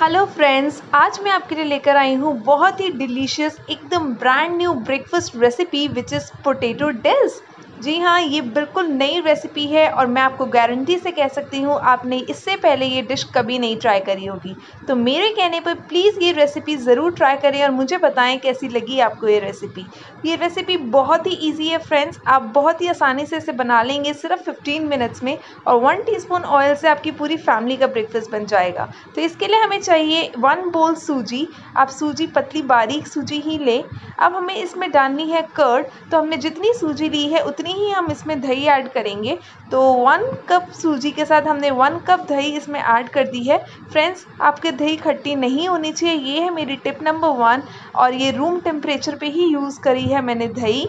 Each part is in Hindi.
हेलो फ्रेंड्स, आज मैं आपके लिए लेकर आई हूँ बहुत ही डिलीशियस एकदम brand new breakfast recipe which is potato disc. जी हाँ, ये बिल्कुल नई रेसिपी है और मैं आपको गारंटी से कह सकती हूँ आपने इससे पहले ये डिश कभी नहीं ट्राई करी होगी। तो मेरे कहने पर प्लीज़ ये रेसिपी ज़रूर ट्राई करें और मुझे बताएं कैसी लगी आपको ये रेसिपी। बहुत ही ईजी है फ्रेंड्स, आप बहुत ही आसानी से इसे बना लेंगे सिर्फ 15 मिनट्स में और 1 टीस्पून ऑयल से आपकी पूरी फैमिली का ब्रेकफास्ट बन जाएगा। तो इसके लिए हमें चाहिए 1 बोल सूजी। आप सूजी पतली बारीक सूजी ही लें। अब हमें इसमें डालनी है कर्ड। तो हमने जितनी सूजी ली है उतनी ही हम इसमें दही ऐड करेंगे। तो 1 कप सूजी के साथ हमने 1 कप दही इसमें ऐड कर दी है। फ्रेंड्स, आपके दही खट्टी नहीं होनी चाहिए, ये है मेरी टिप नंबर 1 और ये रूम टेम्परेचर पे ही यूज़ करी है मैंने दही।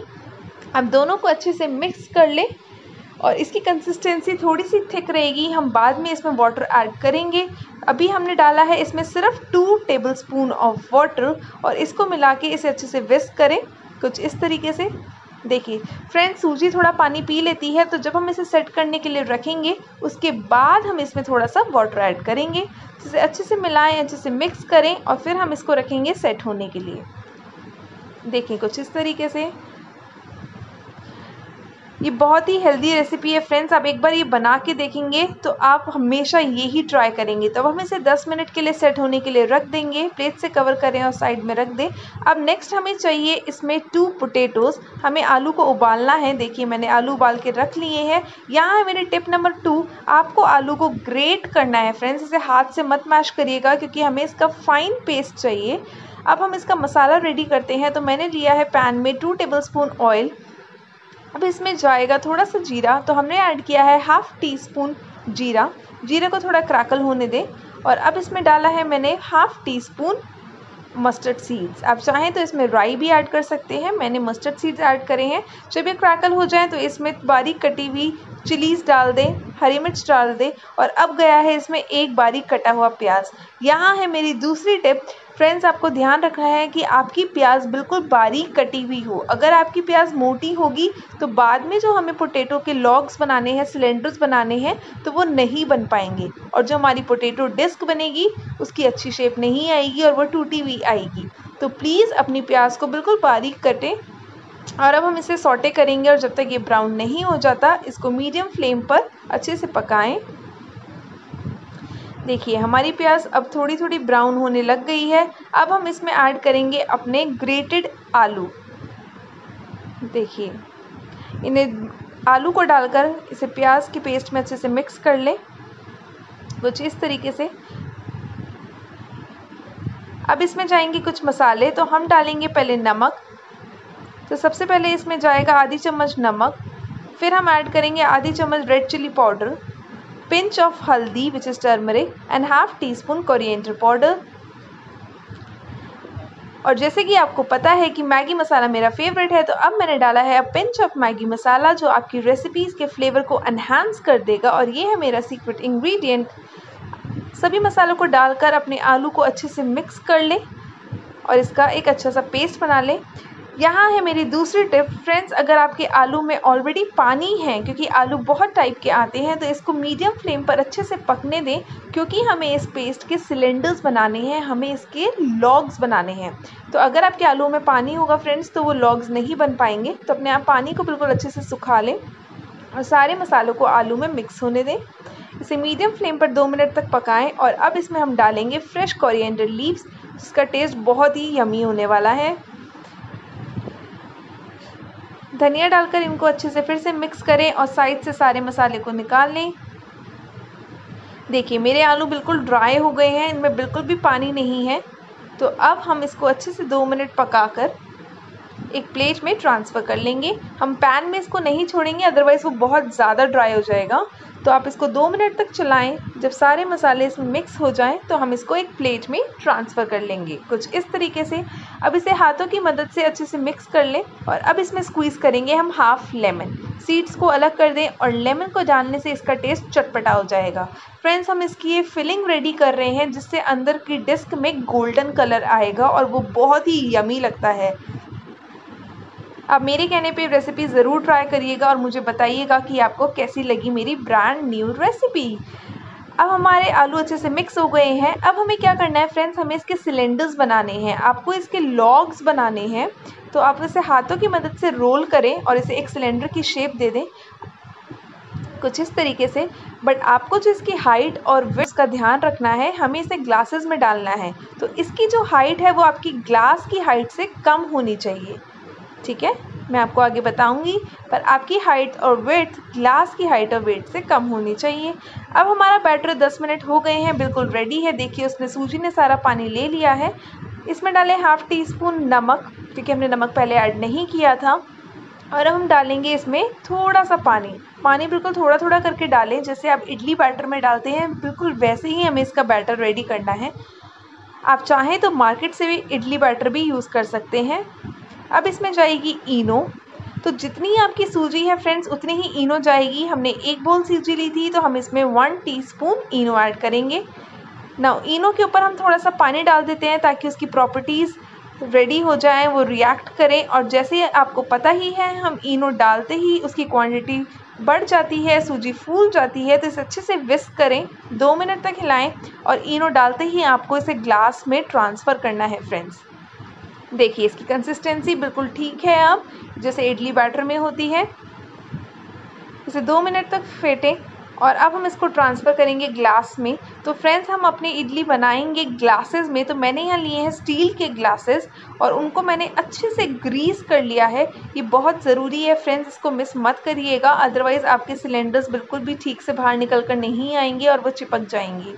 अब दोनों को अच्छे से मिक्स कर लें और इसकी कंसिस्टेंसी थोड़ी सी थिक रहेगी। हम बाद में इसमें वाटर ऐड करेंगे। अभी हमने डाला है इसमें सिर्फ 2 टेबलस्पून ऑफ वाटर और इसको मिला के इसे अच्छे से विस्क करें कुछ इस तरीके से। देखिए फ्रेंड्स, सूजी थोड़ा पानी पी लेती है, तो जब हम इसे सेट करने के लिए रखेंगे उसके बाद हम इसमें थोड़ा सा वाटर ऐड करेंगे। इसे अच्छे से मिलाएं, अच्छे से मिक्स करें और फिर हम इसको रखेंगे सेट होने के लिए। देखिए कुछ इस तरीके से। ये बहुत ही हेल्दी रेसिपी है फ्रेंड्स, आप एक बार ये बना के देखेंगे तो आप हमेशा यही ट्राई करेंगे। तो अब हम इसे 10 मिनट के लिए सेट होने के लिए रख देंगे, प्लेट से कवर करें और साइड में रख दें। अब नेक्स्ट हमें चाहिए इसमें 2 पोटैटोज़। हमें आलू को उबालना है। देखिए मैंने आलू उबाल के रख लिए हैं। यहाँ है मेरी टिप नंबर 2, आपको आलू को ग्रेट करना है फ्रेंड्स। इसे हाथ से मत मैश करिएगा क्योंकि हमें इसका फाइन पेस्ट चाहिए। अब हम इसका मसाला रेडी करते हैं। तो मैंने लिया है पैन में 2 टेबलस्पून ऑयल। अब इसमें जाएगा थोड़ा सा जीरा। तो हमने ऐड किया है 1/2 टीस्पून जीरा। जीरे को थोड़ा क्रैकल होने दें और अब इसमें डाला है मैंने 1/2 टीस्पून मस्टर्ड सीड्स। आप चाहें तो इसमें राई भी ऐड कर सकते हैं, मैंने मस्टर्ड सीड्स ऐड करे हैं। जब ये क्रैकल हो जाए तो इसमें बारीक कटी हुई चिलीज़ डाल दें, हरी मिर्च डाल दें और अब गया है इसमें 1 बारीक कटा हुआ प्याज। यहाँ है मेरी दूसरी टिप फ्रेंड्स, आपको ध्यान रखना है कि आपकी प्याज बिल्कुल बारीक कटी हुई हो। अगर आपकी प्याज मोटी होगी तो बाद में जो हमें पोटैटो के लॉग्स बनाने हैं, सिलेंडर्स बनाने हैं, तो वो नहीं बन पाएंगे और जो हमारी पोटैटो डिस्क बनेगी उसकी अच्छी शेप नहीं आएगी और वो टूटी हुई आएगी। तो प्लीज़ अपनी प्याज को बिल्कुल बारीक कटें और अब हम इसे सौटे करेंगे और जब तक ये ब्राउन नहीं हो जाता इसको मीडियम फ्लेम पर अच्छे से पकाएँ। देखिए हमारी प्याज अब थोड़ी थोड़ी ब्राउन होने लग गई है। अब हम इसमें ऐड करेंगे अपने ग्रेटेड आलू। देखिए इन्हें आलू को डालकर इसे प्याज के पेस्ट में अच्छे से मिक्स कर लें कुछ इस तरीके से। अब इसमें जाएंगे कुछ मसाले। तो हम डालेंगे पहले नमक। तो सबसे पहले इसमें जाएगा 1/2 चम्मच नमक। फिर हम ऐड करेंगे 1/2 चम्मच red chilli powder, pinch of haldi which is turmeric and 1/2 teaspoon coriander powder. और जैसे कि आपको पता है कि मैगी मसाला मेरा फेवरेट है, तो अब मैंने डाला है pinch of मैगी मसाला जो आपकी रेसिपीज़ के फ्लेवर को एनहांस कर देगा और ये है मेरा सीक्रेट इंग्रेडिएंट। सभी मसालों को डालकर अपने आलू को अच्छे से मिक्स कर लें और इसका एक अच्छा सा पेस्ट बना लें। यहाँ है मेरी दूसरी टिप फ्रेंड्स, अगर आपके आलू में ऑलरेडी पानी है, क्योंकि आलू बहुत टाइप के आते हैं, तो इसको मीडियम फ्लेम पर अच्छे से पकने दें क्योंकि हमें इस पेस्ट के सिलेंडर्स बनाने हैं, हमें इसके लॉग्स बनाने हैं। तो अगर आपके आलू में पानी होगा फ्रेंड्स तो वो लॉग्स नहीं बन पाएंगे। तो अपने आप पानी को बिल्कुल अच्छे से सुखा लें और सारे मसालों को आलू में मिक्स होने दें। इसे मीडियम फ्लेम पर 2 मिनट तक पकाएं और अब इसमें हम डालेंगे फ्रेश कोरिएंडर लीव्स जिसका टेस्ट बहुत ही यमी होने वाला है। धनिया डालकर इनको अच्छे से फिर से मिक्स करें और साइड से सारे मसाले को निकाल लें। देखिए मेरे आलू बिल्कुल ड्राई हो गए हैं, इनमें बिल्कुल भी पानी नहीं है। तो अब हम इसको अच्छे से 2 मिनट पकाकर एक प्लेट में ट्रांसफ़र कर लेंगे। हम पैन में इसको नहीं छोड़ेंगे अदरवाइज़ वो बहुत ज़्यादा ड्राई हो जाएगा। तो आप इसको 2 मिनट तक चलाएं। जब सारे मसाले इसमें मिक्स हो जाएं तो हम इसको एक प्लेट में ट्रांसफ़र कर लेंगे कुछ इस तरीके से। अब इसे हाथों की मदद से अच्छे से मिक्स कर लें और अब इसमें स्क्वीज़ करेंगे हम 1/2 लेमन। सीड्स को अलग कर दें और लेमन को डालने से इसका टेस्ट चटपटा हो जाएगा। फ्रेंड्स, हम इसकी ये फिलिंग रेडी कर रहे हैं जिससे अंदर की डिस्क में गोल्डन कलर आएगा और वो बहुत ही यमी लगता है। आप मेरे कहने पे रेसिपी ज़रूर ट्राई करिएगा और मुझे बताइएगा कि आपको कैसी लगी मेरी ब्रांड न्यू रेसिपी। अब हमारे आलू अच्छे से मिक्स हो गए हैं। अब हमें क्या करना है फ्रेंड्स, हमें इसके सिलेंडर्स बनाने हैं। आपको इसके लॉग्स बनाने हैं, तो आप इसे हाथों की मदद से रोल करें और इसे एक सिलेंडर की शेप दे दें कुछ इस तरीके से। बट आपको जो इसकी हाइट और विड्थ का ध्यान रखना है, हमें इसे ग्लासेस में डालना है। तो इसकी जो हाइट है वो आपकी ग्लास की हाइट से कम होनी चाहिए, ठीक है। मैं आपको आगे बताऊंगी, पर आपकी हाइट और विड्थ ग्लास की हाइट और विड्थ से कम होनी चाहिए। अब हमारा बैटर 10 मिनट हो गए हैं, बिल्कुल रेडी है। देखिए उसमें सूजी ने सारा पानी ले लिया है। इसमें डालें 1/2 टीस्पून नमक, क्योंकि हमने नमक पहले ऐड नहीं किया था। और अब हम डालेंगे इसमें थोड़ा सा पानी, बिल्कुल थोड़ा थोड़ा करके डालें। जैसे आप इडली बैटर में डालते हैं, बिल्कुल वैसे ही हमें इसका बैटर रेडी करना है। आप चाहें तो मार्केट से भी इडली बैटर भी यूज़ कर सकते हैं। अब इसमें जाएगी इनो, तो जितनी आपकी सूजी है फ्रेंड्स उतनी ही इनो जाएगी। हमने 1 बोल सूजी ली थी, तो हम इसमें 1 टीस्पून इनो ऐड करेंगे। नाउ इनो के ऊपर हम थोड़ा सा पानी डाल देते हैं ताकि उसकी प्रॉपर्टीज़ रेडी हो जाएं, वो रिएक्ट करें। और जैसे आपको पता ही है, हम इनो डालते ही उसकी क्वांटिटी बढ़ जाती है, सूजी फूल जाती है। तो इसे अच्छे से विस्क करें, 2 मिनट तक हिलाएं और इनो डालते ही आपको इसे ग्लास में ट्रांसफ़र करना है फ्रेंड्स। देखिए इसकी कंसिस्टेंसी बिल्कुल ठीक है अब, जैसे इडली बैटर में होती है। इसे 2 मिनट तक फेंटें और अब हम इसको ट्रांसफ़र करेंगे ग्लास में। तो फ्रेंड्स हम अपने इडली बनाएंगे ग्लासेस में, तो मैंने यहाँ लिए हैं स्टील के ग्लासेस और उनको मैंने अच्छे से ग्रीस कर लिया है। ये बहुत ज़रूरी है फ्रेंड्स, इसको मिस मत करिएगा, अदरवाइज़ आपके सिलेंडर्स बिल्कुल भी ठीक से बाहर निकल कर नहीं आएंगे और वो चिपक जाएंगे।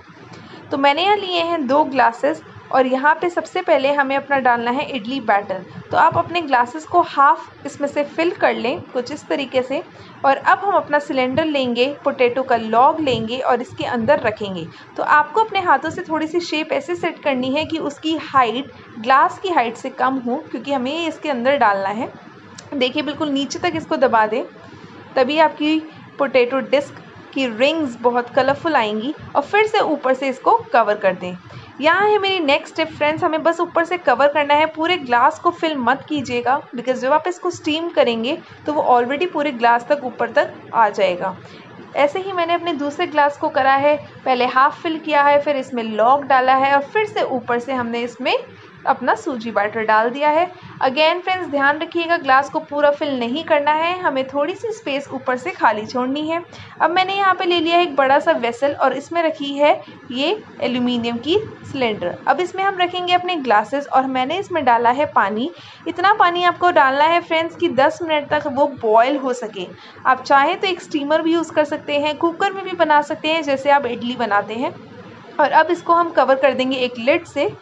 तो मैंने यहाँ लिए हैं 2 ग्लासेस और यहाँ पे सबसे पहले हमें अपना डालना है इडली बैटर। तो आप अपने ग्लासेस को हाफ इसमें से फिल कर लें कुछ इस तरीके से। और अब हम अपना सिलेंडर लेंगे, पोटैटो का लॉग लेंगे और इसके अंदर रखेंगे। तो आपको अपने हाथों से थोड़ी सी शेप ऐसे सेट करनी है कि उसकी हाइट ग्लास की हाइट से कम हो, क्योंकि हमें इसके अंदर डालना है। देखिए बिल्कुल नीचे तक इसको दबा दें, तभी आपकी पोटैटो डिस्क की रिंग्स बहुत कलरफुल आएंगी। और फिर से ऊपर से इसको कवर कर दें। यहाँ है मेरी नेक्स्ट स्टेप फ्रेंड्स, हमें बस ऊपर से कवर करना है। पूरे ग्लास को फिल मत कीजिएगा, बिकॉज जब आप इसको स्टीम करेंगे तो वो ऑलरेडी पूरे ग्लास तक ऊपर तक आ जाएगा। ऐसे ही मैंने अपने दूसरे ग्लास को करा है, पहले हाफ फिल किया है, फिर इसमें लॉक डाला है और फिर से ऊपर से हमने इसमें अपना सूजी बैटर डाल दिया है। अगेन फ्रेंड्स ध्यान रखिएगा, ग्लास को पूरा फिल नहीं करना है, हमें थोड़ी सी स्पेस ऊपर से खाली छोड़नी है। अब मैंने यहाँ पे ले लिया है एक बड़ा सा वेसल और इसमें रखी है ये एल्यूमिनियम की सिलेंडर। अब इसमें हम रखेंगे अपने ग्लासेस और मैंने इसमें डाला है पानी। इतना पानी आपको डालना है फ्रेंड्स कि 10 मिनट तक वो बॉयल हो सके। आप चाहें तो एक स्टीमर भी यूज़ कर सकते हैं, कुकर में भी बना सकते हैं जैसे आप इडली बनाते हैं। और अब इसको हम कवर कर देंगे एक लिड से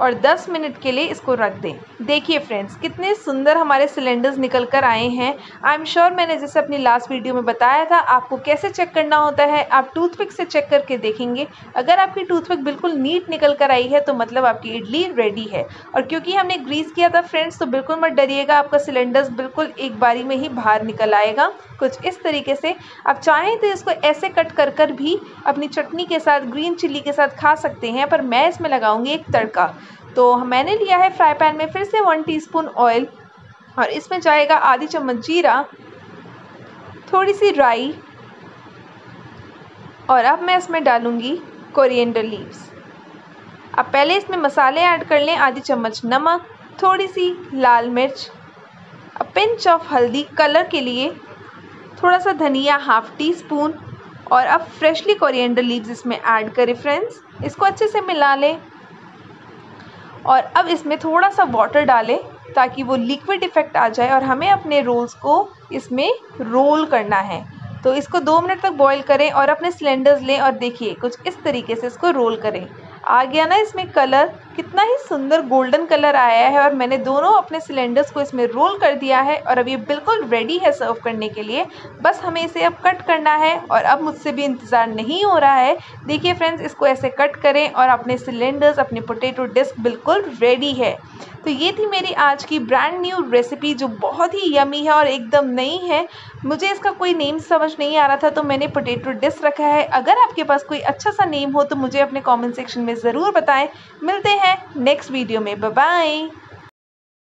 और 10 मिनट के लिए इसको रख दें। देखिए फ्रेंड्स कितने सुंदर हमारे सिलेंडर्स निकल कर आए हैं। आई एम श्योर मैंने जैसे अपनी लास्ट वीडियो में बताया था आपको कैसे चेक करना होता है, आप टूथपिक से चेक करके देखेंगे। अगर आपकी टूथपिक बिल्कुल नीट निकल कर आई है तो मतलब आपकी इडली रेडी है। और क्योंकि हमने ग्रीस किया था फ्रेंड्स, तो बिल्कुल मत डरिएगा, आपका सिलेंडर्स बिल्कुल एक बारी में ही बाहर निकल आएगा कुछ इस तरीके से। आप चाहें तो इसको ऐसे कट कर कर भी अपनी चटनी के साथ, ग्रीन चिल्ली के साथ खा सकते हैं, पर मैं इसमें लगाऊंगी एक तड़का। तो मैंने लिया है फ्राई पैन में फिर से 1 टीस्पून ऑयल और इसमें जाएगा आधी चम्मच जीरा, थोड़ी सी राई और अब मैं इसमें डालूंगी कोरिएंडर लीव्स। अब पहले इसमें मसाले ऐड कर लें, आधी चम्मच नमक, थोड़ी सी लाल मिर्च, अ पिंच ऑफ हल्दी कलर के लिए, थोड़ा सा धनिया 1/2 टीस्पून और अब फ्रेशली कोरिएंडर लीव्स इसमें ऐड करें फ्रेंड्स। इसको अच्छे से मिला लें और अब इसमें थोड़ा सा वाटर डालें ताकि वो लिक्विड इफ़ेक्ट आ जाए और हमें अपने रोल्स को इसमें रोल करना है। तो इसको 2 मिनट तक बॉईल करें और अपने सिलेंडर्स लें और देखिए कुछ इस तरीके से इसको रोल करें। आ गया ना इसमें कलर, कितना ही सुंदर गोल्डन कलर आया है और मैंने दोनों अपने सिलेंडर्स को इसमें रोल कर दिया है। और अब ये बिल्कुल रेडी है सर्व करने के लिए, बस हमें इसे अब कट करना है और अब मुझसे भी इंतज़ार नहीं हो रहा है। देखिए फ्रेंड्स इसको ऐसे कट करें और अपने सिलेंडर्स, अपने पोटैटो डिस्क बिल्कुल रेडी है। तो ये थी मेरी आज की ब्रांड न्यू रेसिपी जो बहुत ही यमी है और एकदम नई है। मुझे इसका कोई नेम समझ नहीं आ रहा था तो मैंने पोटैटो डिस्क रखा है। अगर आपके पास कोई अच्छा सा नेम हो तो मुझे अपने कॉमेंट सेक्शन में ज़रूर बताएं। मिलते हैं नेक्स्ट वीडियो में, बाय बाय।